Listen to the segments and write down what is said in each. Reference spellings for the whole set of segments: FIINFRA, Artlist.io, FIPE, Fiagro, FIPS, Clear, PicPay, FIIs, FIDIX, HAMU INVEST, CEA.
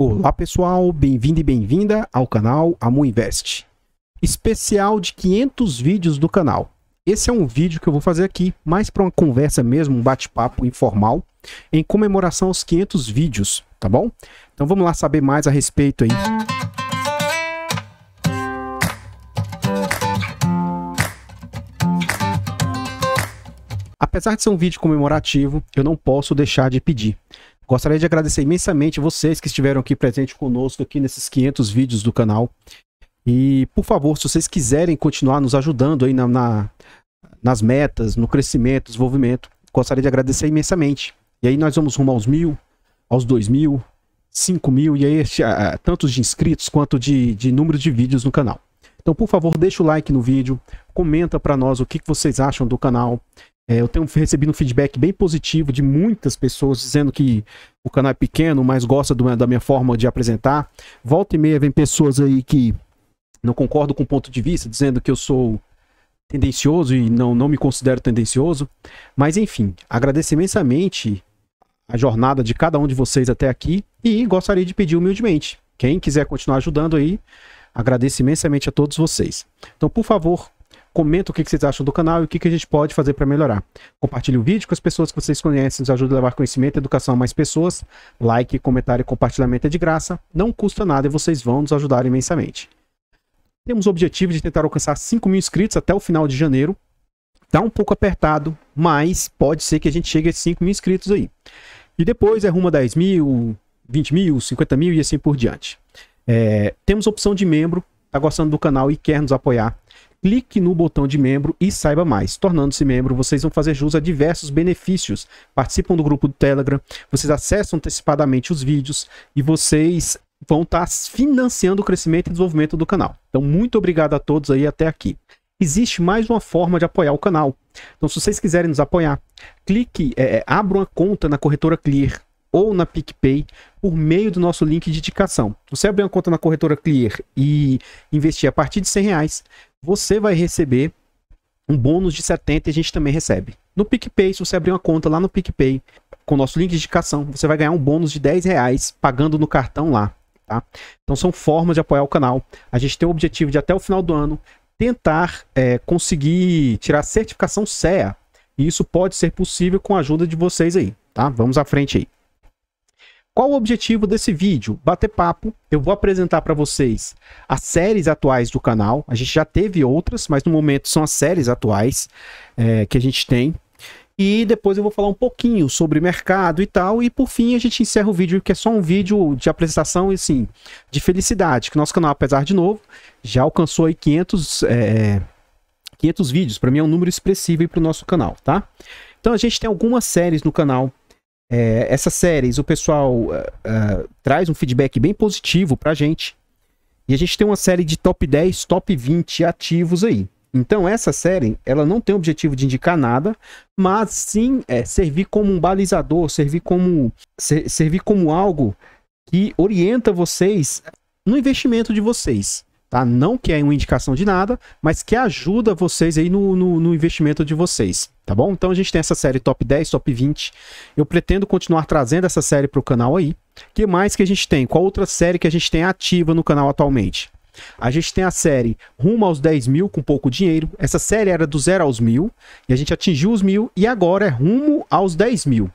Olá pessoal, bem-vindo e bem-vinda ao canal HAMU INVEST. Especial de 500 vídeos do canal. Esse é um vídeo que eu vou fazer aqui, mais para uma conversa mesmo, um bate-papo informal, em comemoração aos 500 vídeos, tá bom? Então vamos lá saber mais a respeito aí. Apesar de ser um vídeo comemorativo, eu não posso deixar de pedir. Gostaria de agradecer imensamente vocês que estiveram aqui presente conosco aqui nesses 500 vídeos do canal. E, por favor, se vocês quiserem continuar nos ajudando aí nas metas, no crescimento, desenvolvimento, gostaria de agradecer imensamente. E aí nós vamos rumo aos 1.000, aos 2.000, 5.000 e aí tantos de inscritos quanto de número de vídeos no canal. Então, por favor, deixa o like no vídeo, comenta para nós o que vocês acham do canal. Eu tenho recebido um feedback bem positivo de muitas pessoas dizendo que o canal é pequeno, mas gosta da minha forma de apresentar. Volta e meia vem pessoas aí que não concordam com o ponto de vista, dizendo que eu sou tendencioso e não me considero tendencioso. Mas enfim, agradeço imensamente a jornada de cada um de vocês até aqui e gostaria de pedir humildemente. Quem quiser continuar ajudando aí, agradeço imensamente a todos vocês. Então, por favor, comenta o que vocês acham do canal e o que a gente pode fazer para melhorar. Compartilhe o vídeo com as pessoas que vocês conhecem, nos ajuda a levar conhecimento e educação a mais pessoas. Like, comentário e compartilhamento é de graça, não custa nada e vocês vão nos ajudar imensamente. Temos o objetivo de tentar alcançar 5.000 inscritos até o final de janeiro. Tá um pouco apertado, mas pode ser que a gente chegue a 5.000 inscritos aí. E depois é rumo a 10.000, 20.000, 50.000 e assim por diante. Temos a opção de membro, tá gostando do canal e quer nos apoiar. Clique no botão de membro e saiba mais. Tornando-se membro, vocês vão fazer jus a diversos benefícios. Participam do grupo do Telegram, vocês acessam antecipadamente os vídeos e vocês vão estar financiando o crescimento e desenvolvimento do canal. Então, muito obrigado a todos aí até aqui. Existe mais uma forma de apoiar o canal. Então, se vocês quiserem nos apoiar, clique, abra uma conta na corretora Clear ou na PicPay por meio do nosso link de indicação. Você abrir uma conta na corretora Clear e investir a partir de R$100, você vai receber um bônus de 70 e a gente também recebe. No PicPay, se você abrir uma conta lá no PicPay, com o nosso link de indicação, você vai ganhar um bônus de R$10 pagando no cartão lá, tá? Então são formas de apoiar o canal. A gente tem o objetivo de até o final do ano tentar conseguir tirar a certificação CEA. E isso pode ser possível com a ajuda de vocês aí, tá? Vamos à frente aí. Qual o objetivo desse vídeo? Bater papo. Eu vou apresentar para vocês as séries atuais do canal. A gente já teve outras, mas no momento são as séries atuais que a gente tem. E depois eu vou falar um pouquinho sobre mercado e tal. E por fim a gente encerra o vídeo, que é só um vídeo de apresentação e assim, de felicidade. Que nosso canal, apesar de novo, já alcançou aí 500 vídeos. Para mim é um número expressivo para o nosso canal, tá? Então a gente tem algumas séries no canal. Essas séries o pessoal traz um feedback bem positivo pra gente. E a gente tem uma série de top 10, top 20 ativos aí. Então essa série, ela não tem o objetivo de indicar nada, mas sim servir como um balizador, servir como algo que orienta vocês no investimento de vocês, tá? Não que é uma indicação de nada, mas que ajuda vocês aí no investimento de vocês. Tá bom? Então a gente tem essa série top 10, top 20. Eu pretendo continuar trazendo essa série para o canal aí. O que mais que a gente tem? Qual outra série que a gente tem ativa no canal atualmente? A gente tem a série Rumo aos 10.000 com pouco dinheiro. Essa série era do 0 aos 1.000 e a gente atingiu os 1.000 e agora é Rumo aos 10.000.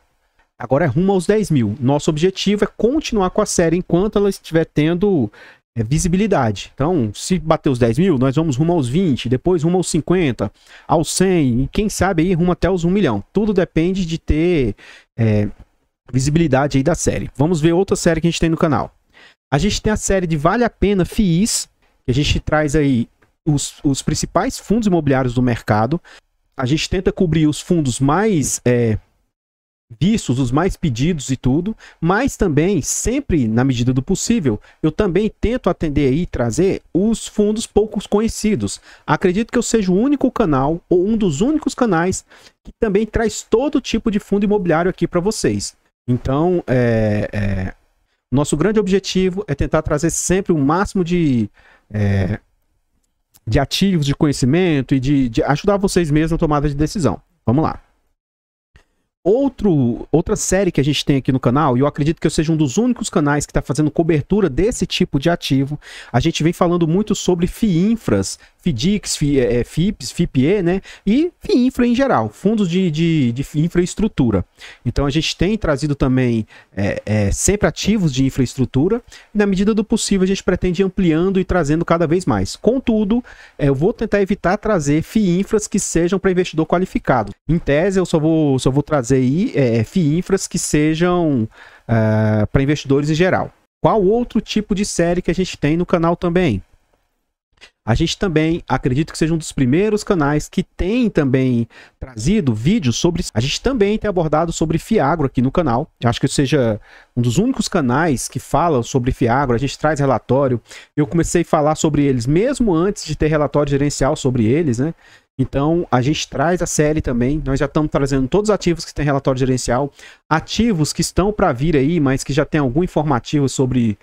Agora é Rumo aos 10.000. Nosso objetivo é continuar com a série enquanto ela estiver tendo visibilidade. Então, se bater os 10.000, nós vamos rumo aos 20, depois rumo aos 50, aos 100 e quem sabe aí rumo até os 1 milhão. Tudo depende de ter visibilidade aí da série. Vamos ver outra série que a gente tem no canal. A gente tem a série de Vale a Pena FIIs, que a gente traz aí os principais fundos imobiliários do mercado. A gente tenta cobrir os fundos mais vistos, os mais pedidos e tudo, mas também, sempre na medida do possível, eu também tento atender e trazer os fundos poucos conhecidos. Acredito que eu seja o único canal, ou um dos únicos canais, que também traz todo tipo de fundo imobiliário aqui para vocês. Então, nosso grande objetivo é tentar trazer sempre o máximo de ativos, de conhecimento e de ajudar vocês mesmos na tomada de decisão. Vamos lá. Outra série que a gente tem aqui no canal, e eu acredito que eu seja um dos únicos canais que está fazendo cobertura desse tipo de ativo, a gente vem falando muito sobre FIINFRAs, FIDIX, FIPS, FIPE, né? E FIINFRA em geral, fundos de infraestrutura. Então a gente tem trazido também sempre ativos de infraestrutura, e na medida do possível a gente pretende ampliando e trazendo cada vez mais. Contudo, eu vou tentar evitar trazer FIINFRAs que sejam para investidor qualificado. Em tese, eu só vou trazer FIINFRAs que sejam para investidores em geral. Qual outro tipo de série que a gente tem no canal também? A gente também, acredito que seja um dos primeiros canais que tem também trazido vídeos sobre... A gente também tem abordado sobre Fiagro aqui no canal. Eu acho que eu seja um dos únicos canais que fala sobre Fiagro. A gente traz relatório. Eu comecei a falar sobre eles mesmo antes de ter relatório gerencial sobre eles, né? Então, a gente traz a série também, nós já estamos trazendo todos os ativos que tem relatório gerencial, ativos que estão para vir aí, mas que já tem algum informativo sobre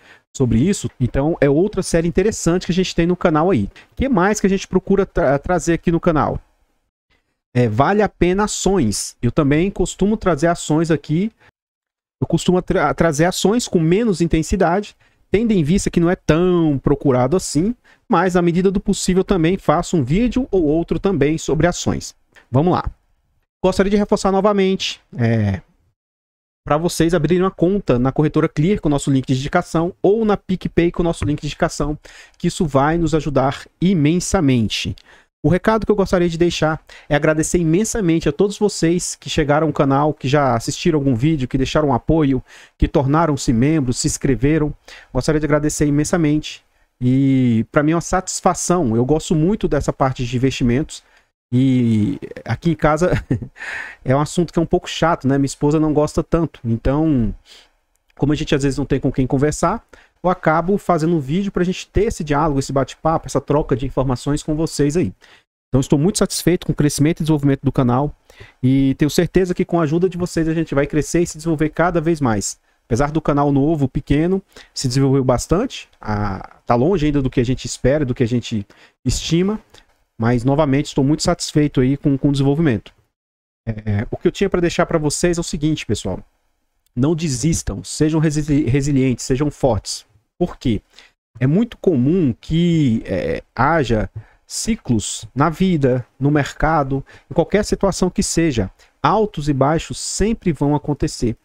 isso. Então, é outra série interessante que a gente tem no canal aí. O que mais que a gente procura trazer aqui no canal? Vale a pena ações. Eu também costumo trazer ações aqui, eu costumo trazer ações com menos intensidade, tendo em vista que não é tão procurado assim, mas na medida do possível também faço um vídeo ou outro também sobre ações. Vamos lá. Gostaria de reforçar novamente para vocês abrirem uma conta na corretora Clear com o nosso link de indicação ou na PicPay com o nosso link de indicação, que isso vai nos ajudar imensamente. O recado que eu gostaria de deixar é agradecer imensamente a todos vocês que chegaram ao canal, que já assistiram algum vídeo, que deixaram um apoio, que tornaram-se membros, se inscreveram. Gostaria de agradecer imensamente e para mim é uma satisfação. Eu gosto muito dessa parte de investimentos e aqui em casa é um assunto que é um pouco chato, né? Minha esposa não gosta tanto, então como a gente às vezes não tem com quem conversar, eu acabo fazendo um vídeo para a gente ter esse diálogo, esse bate-papo, essa troca de informações com vocês aí. Então estou muito satisfeito com o crescimento e desenvolvimento do canal e tenho certeza que com a ajuda de vocês a gente vai crescer e se desenvolver cada vez mais. Apesar do canal novo, pequeno, se desenvolveu bastante, tá longe ainda do que a gente espera, do que a gente estima, mas novamente estou muito satisfeito aí com o desenvolvimento. O que eu tinha para deixar para vocês é o seguinte, pessoal, não desistam, sejam resilientes, sejam fortes. Por quê? É muito comum que haja ciclos na vida, no mercado, em qualquer situação que seja. Altos e baixos sempre vão acontecer.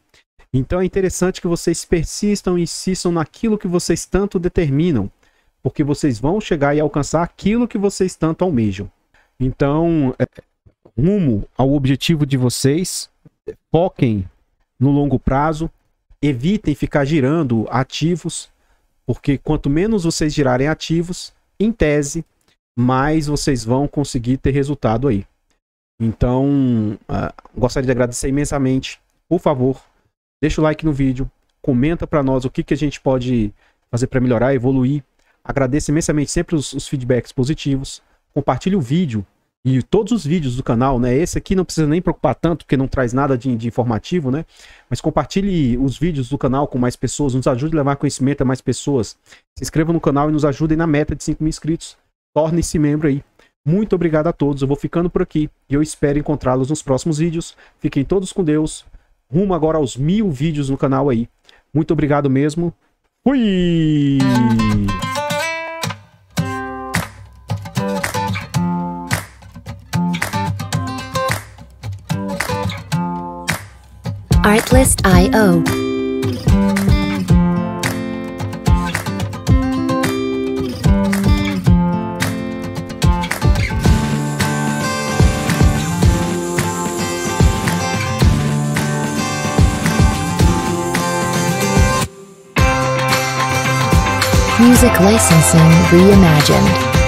Então é interessante que vocês persistam e insistam naquilo que vocês tanto determinam, porque vocês vão chegar e alcançar aquilo que vocês tanto almejam. Então, rumo ao objetivo de vocês, foquem no longo prazo, evitem ficar girando ativos, porque quanto menos vocês girarem ativos, em tese, mais vocês vão conseguir ter resultado aí. Então, gostaria de agradecer imensamente. Por favor, deixa o like no vídeo, comenta para nós o que a gente pode fazer para melhorar, evoluir. Agradeço imensamente sempre os feedbacks positivos. Compartilhe o vídeo e todos os vídeos do canal, né? Esse aqui não precisa nem preocupar tanto, porque não traz nada de informativo, né? Mas compartilhe os vídeos do canal com mais pessoas, nos ajude a levar conhecimento a mais pessoas. Se inscreva no canal e nos ajudem na meta de 5.000 inscritos. Torne-se membro aí. Muito obrigado a todos. Eu vou ficando por aqui e eu espero encontrá-los nos próximos vídeos. Fiquem todos com Deus. Rumo agora aos 1000 vídeos no canal aí. Muito obrigado mesmo. Fui! Artlist.io Music licensing reimagined.